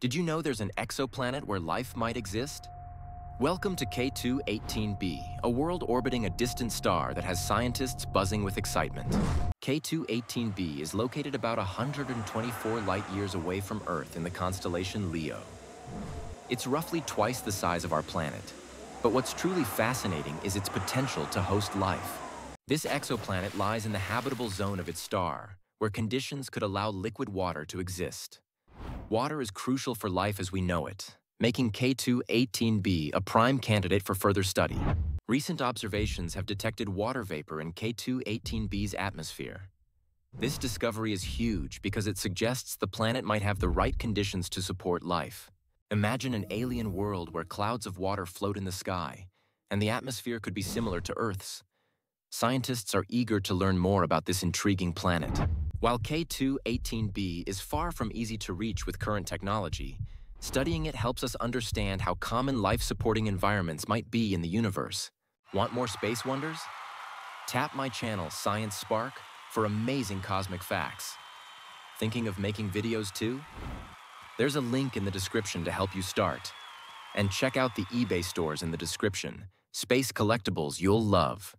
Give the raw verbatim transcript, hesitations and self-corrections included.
Did you know there's an exoplanet where life might exist? Welcome to K two eighteen b, a world orbiting a distant star that has scientists buzzing with excitement. K two eighteen b is located about one hundred twenty-four light-years away from Earth in the constellation Leo. It's roughly twice the size of our planet, but what's truly fascinating is its potential to host life. This exoplanet lies in the habitable zone of its star, where conditions could allow liquid water to exist. Water is crucial for life as we know it, making K two eighteen b a prime candidate for further study. Recent observations have detected water vapor in K two eighteen b's atmosphere. This discovery is huge because it suggests the planet might have the right conditions to support life. Imagine an alien world where clouds of water float in the sky, and the atmosphere could be similar to Earth's. Scientists are eager to learn more about this intriguing planet. While K two eighteen b is far from easy to reach with current technology, studying it helps us understand how common life-supporting environments might be in the universe. Want more space wonders? Tap my channel, Science Spark, for amazing cosmic facts. Thinking of making videos too? There's a link in the description to help you start. And check out the eBay stores in the description. Space collectibles you'll love.